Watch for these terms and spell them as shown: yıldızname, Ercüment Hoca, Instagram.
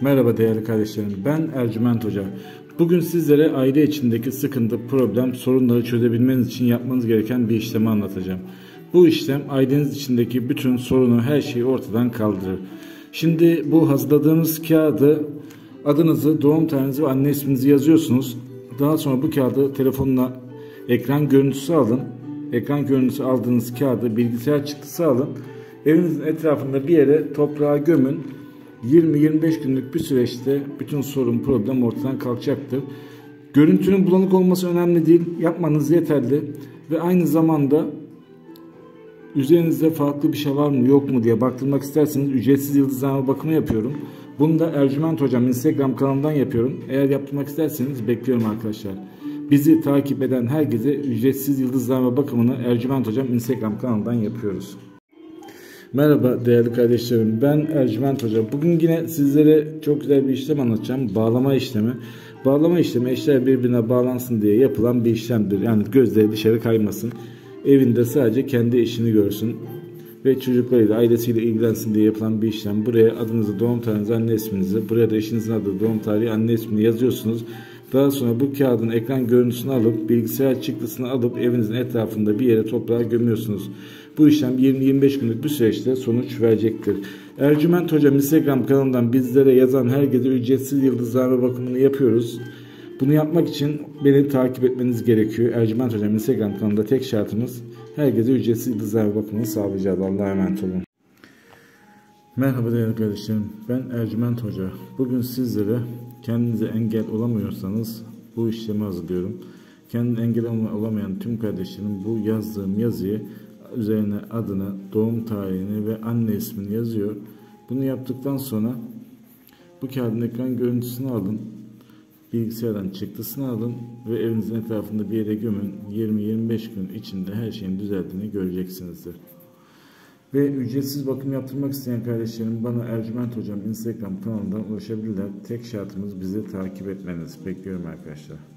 Merhaba değerli kardeşlerim, ben Ercüment Hoca. Bugün sizlere aile içindeki sıkıntı, problem, sorunları çözebilmeniz için yapmanız gereken bir işlemi anlatacağım. Bu işlem aileniz içindeki bütün sorunu, her şeyi ortadan kaldırır. Şimdi bu hazırladığımız kağıdı, adınızı, doğum tarihinizi ve anne isminizi yazıyorsunuz. Daha sonra bu kağıdı telefonla ekran görüntüsü alın. Ekran görüntüsü aldığınız kağıdı bilgisayar çıktısı alın. Evinizin etrafında bir yere toprağa gömün. 20-25 günlük bir süreçte bütün sorun, problem ortadan kalkacaktır. Görüntünün bulanık olması önemli değil. Yapmanız yeterli. Ve aynı zamanda üzerinizde farklı bir şey var mı yok mu diye baktırmak isterseniz ücretsiz yıldızname bakımı yapıyorum. Bunu da Ercüment Hocam Instagram kanalından yapıyorum. Eğer yaptırmak isterseniz bekliyorum arkadaşlar. Bizi takip eden herkese ücretsiz yıldızname bakımını Ercüment Hocam Instagram kanalından yapıyoruz. Merhaba değerli kardeşlerim, ben Ercüment Hoca. Bugün yine sizlere çok güzel bir işlem anlatacağım. Bağlama işlemi. Bağlama işlemi eşler birbirine bağlansın diye yapılan bir işlemdir. Yani gözleri dışarı kaymasın. Evinde sadece kendi işini görsün ve çocuklarıyla, ailesiyle ilgilensin diye yapılan bir işlem. Buraya adınızı, doğum tarihinizi, anne isminizi, buraya da eşinizin adı, doğum tarihi, anne ismini yazıyorsunuz. Daha sonra bu kağıdın ekran görüntüsünü alıp, bilgisayar çıktısını alıp evinizin etrafında bir yere toprağa gömüyorsunuz. Bu işlem 20-25 günlük bir süreçte sonuç verecektir. Ercüment Hocam Instagram kanalından bizlere yazan herkese ücretsiz yıldızname bakımını yapıyoruz. Bunu yapmak için beni takip etmeniz gerekiyor. Ercüment Hocam Instagram kanalında tek şartımız herkese ücretsiz yıldızname bakımını sağlayacağız. Allah'a emanet olun. Merhaba değerli kardeşlerim, ben Ercüment Hoca. Bugün sizlere kendinize engel olamıyorsanız bu işlemi hazırlıyorum. Kendine engel olamayan tüm kardeşlerim bu yazdığım yazıyı üzerine adını, doğum tarihini ve anne ismini yazıyor. Bunu yaptıktan sonra bu kağıdın ekran görüntüsünü alın. Bilgisayardan çıktısını alın ve evinizin etrafında bir yere gömün. 20-25 gün içinde her şeyin düzeldiğini göreceksinizdir. Ve ücretsiz bakım yaptırmak isteyen kardeşlerim bana Ercüment Hocam Instagram kanalından ulaşabilirler. Tek şartımız bizi takip etmeniz. Bekliyorum arkadaşlar.